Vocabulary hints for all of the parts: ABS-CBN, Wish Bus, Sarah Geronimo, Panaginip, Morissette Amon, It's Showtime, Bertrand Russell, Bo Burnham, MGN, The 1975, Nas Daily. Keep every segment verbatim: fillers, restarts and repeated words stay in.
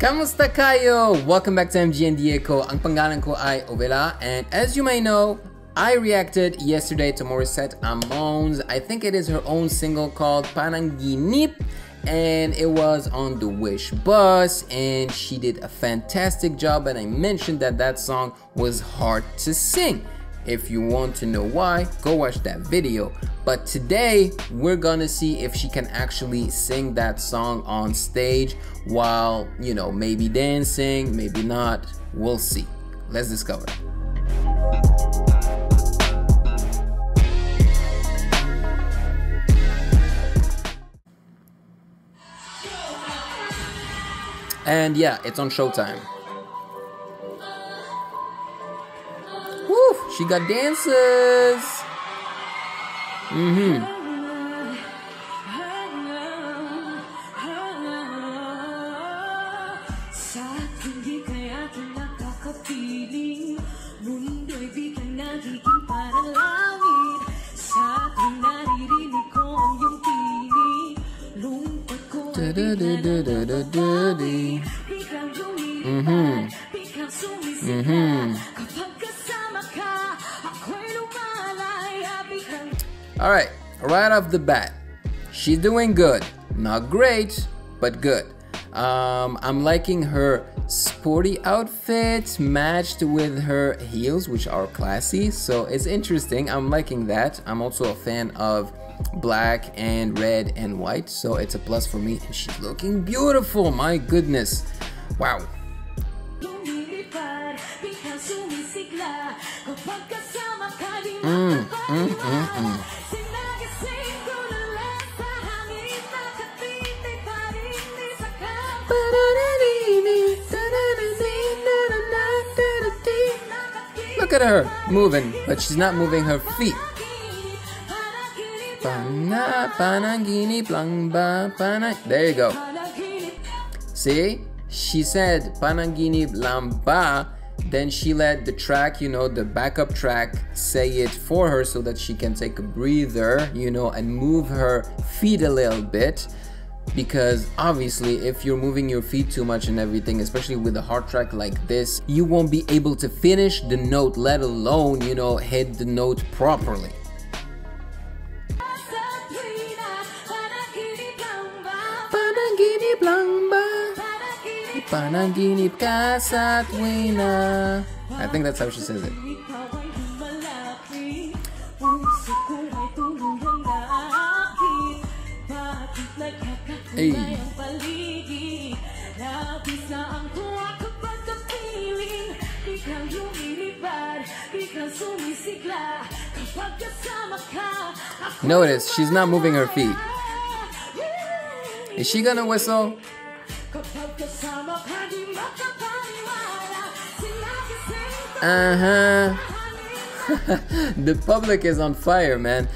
Kamusta kayo? Welcome back to M G N Diego. Ang pangalan ko ay Ovela, and as you may know, I reacted yesterday to Morissette Amon's, I think it is her own single called Panaginip, and it was on the Wish Bus, and she did a fantastic job, and I mentioned that that song was hard to sing. If you want to know why, go watch that video. But today, we're gonna see if she can actually sing that song on stage while, you know, maybe dancing, maybe not. We'll see. Let's discover. And yeah, it's on Showtime. She got dances. Mm-hmm. Mm-hmm. Mm-hmm. Alright, right off the bat, she's doing good. Not great, but good. Um, I'm liking her sporty outfit matched with her heels, which are classy, so it's interesting. I'm liking that. I'm also a fan of black and red and white, so it's a plus for me. And she's looking beautiful, my goodness. Wow. Mm, mm, mm, mm. Look at her moving, but she's not moving her feet. There you go. See, she said Panaginip lamba, then she let the track, you know, the backup track say it for her so that she can take a breather, you know, and move her feet a little bit. Because obviously if you're moving your feet too much and everything, especially with a hard track like this, you won't be able to finish the note, let alone, you know, hit the note properly. I think that's how she says it. Hey. Notice she's not moving her feet. Is she gonna whistle? Uh-huh. The public is on fire, man.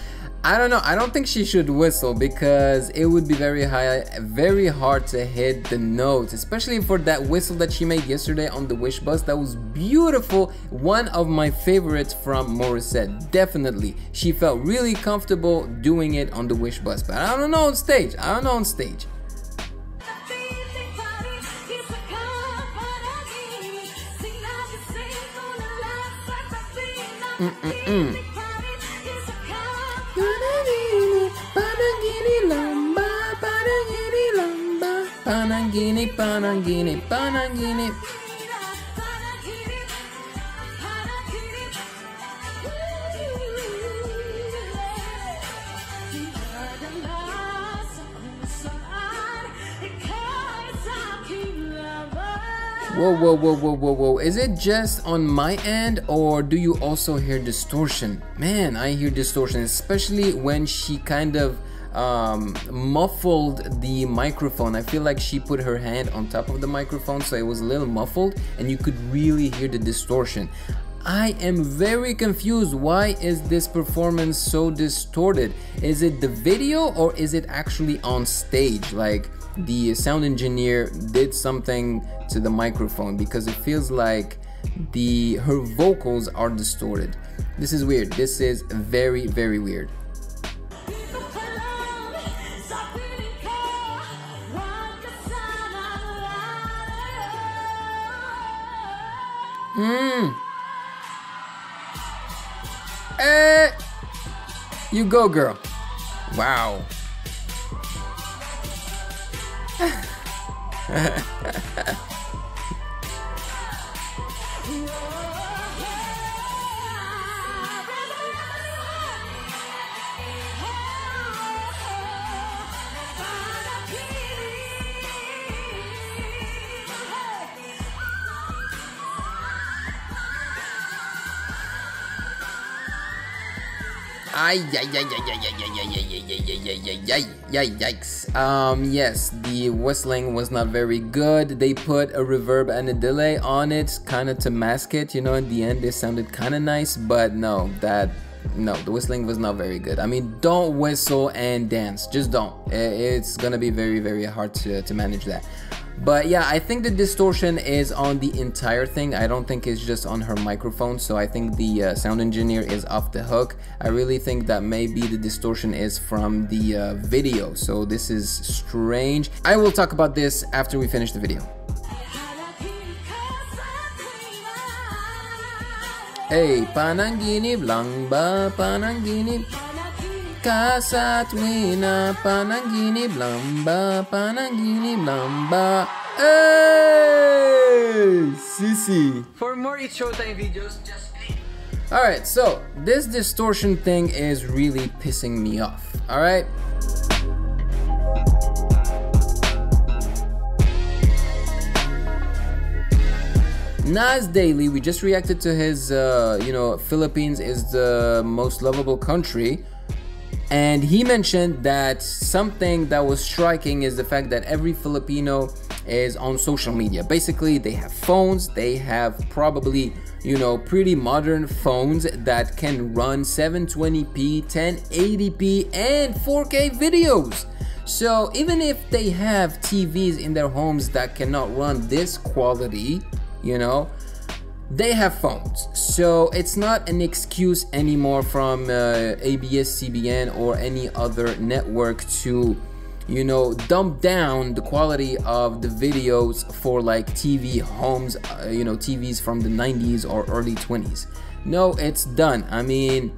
I don't know, I don't think she should whistle because it would be very high, very hard to hit the notes, especially for that whistle that she made yesterday on the Wish Bus. That was beautiful, one of my favorites from Morissette, definitely. She felt really comfortable doing it on the Wish Bus, but I don't know on stage, I don't know on stage. Mm-mm-mm. Panaginip, Panaginip, Panaginip. Whoa, whoa, whoa, whoa, whoa, whoa. Is it just on my end or do you also hear distortion? Man, I hear distortion, especially when she kind of Um, muffled the microphone. I feel like she put her hand on top of the microphone, so it was a little muffled and you could really hear the distortion. I am very confused. Why is this performance so distorted? Is it the video or is it actually on stage? Like the sound engineer did something to the microphone because it feels like the her vocals are distorted. This is weird. This is very, very weird. Mm. Eh. You go, girl. Wow. Ay, ay, ay, ay, ay, ay, ay, ay, ay, ay, yikes. Um, yes, the whistling was not very good. They put a reverb and a delay on it, kind of to mask it. You know, at the end, it sounded kind of nice, but no, that, no, the whistling was not very good. I mean, don't whistle and dance. Just don't. It's gonna be very, very hard to, to manage that. But yeah, I think the distortion is on the entire thing. I don't think it's just on her microphone, so I think the uh, sound engineer is off the hook. I really think that maybe the distortion is from the uh, video, so this is strange. I will talk about this after we finish the video. Hey, Panaginip lang ba, Panaginip? Kasatwina, Panaginip lamba, Panaginip lamba. Hey, Sisi. For more It's Showtime videos, just click. Alright, so this distortion thing is really pissing me off. Alright? Nas Daily, we just reacted to his, uh, you know, Philippines is the most lovable country. And he mentioned that something that was striking is the fact that every Filipino is on social media. Basically, they have phones, they have probably, you know, pretty modern phones that can run seven twenty p, ten eighty p, and four K videos. So even if they have T Vs in their homes that cannot run this quality, you know, they have phones, so it's not an excuse anymore from uh, A B S C B N or any other network to, you know, dump down the quality of the videos for like T V homes, uh, you know, T Vs from the nineties or early twenties. No, it's done. I mean,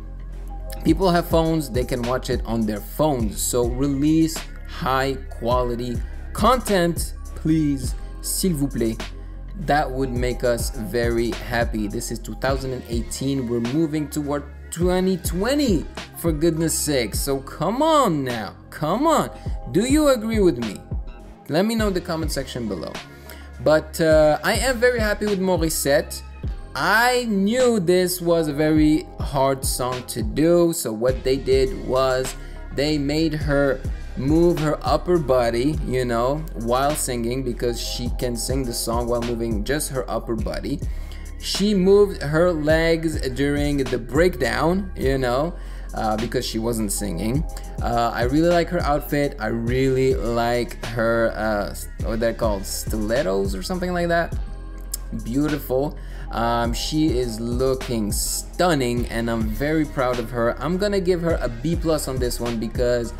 people have phones, they can watch it on their phones, so release high quality content, please, s'il vous plaît. That would make us very happy. This is two thousand eighteen. We're moving toward twenty twenty, for goodness sake. So come on now. Come on. Do you agree with me? Let me know in the comment section below. But uh, I am very happy with Morissette. I knew this was a very hard song to do. So what they did was they made her move her upper body, you know, while singing, because she can sing the song while moving just her upper body. She moved her legs during the breakdown, you know, uh, because she wasn't singing. Uh, I really like her outfit. I really like her, uh, what they're called, stilettos or something like that. Beautiful. Um, she is looking stunning, and I'm very proud of her. I'm gonna give her a B plus on this one because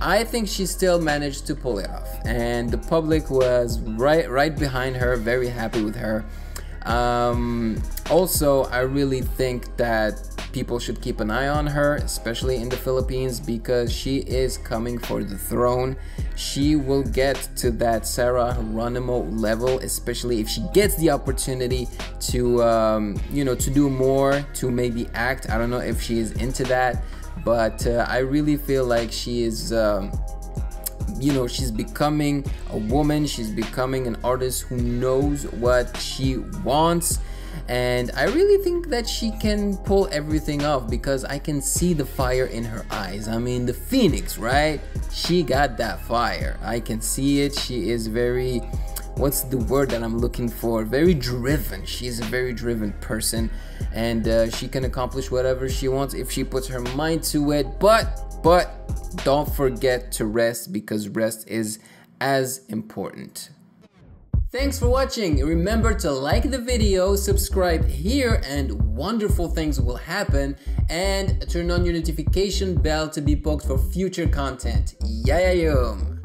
I think she still managed to pull it off, and the public was right right behind her, very happy with her. Um, also, I really think that people should keep an eye on her, especially in the Philippines, because she is coming for the throne. She will get to that Sarah Geronimo level, especially if she gets the opportunity to, um, you know, to do more, to maybe act. I don't know if she is into that. But uh, I really feel like she is, um, you know, she's becoming a woman. She's becoming an artist who knows what she wants. And I really think that she can pull everything off because I can see the fire in her eyes. I mean, the Phoenix, right? She got that fire. I can see it. She is very, what's the word that I'm looking for? Very driven. She's a very driven person, and uh, she can accomplish whatever she wants if she puts her mind to it. But, but don't forget to rest, because rest is as important. Thanks for watching. Remember to like the video, subscribe here, and wonderful things will happen. And turn on your notification bell to be poked for future content. Yayayum!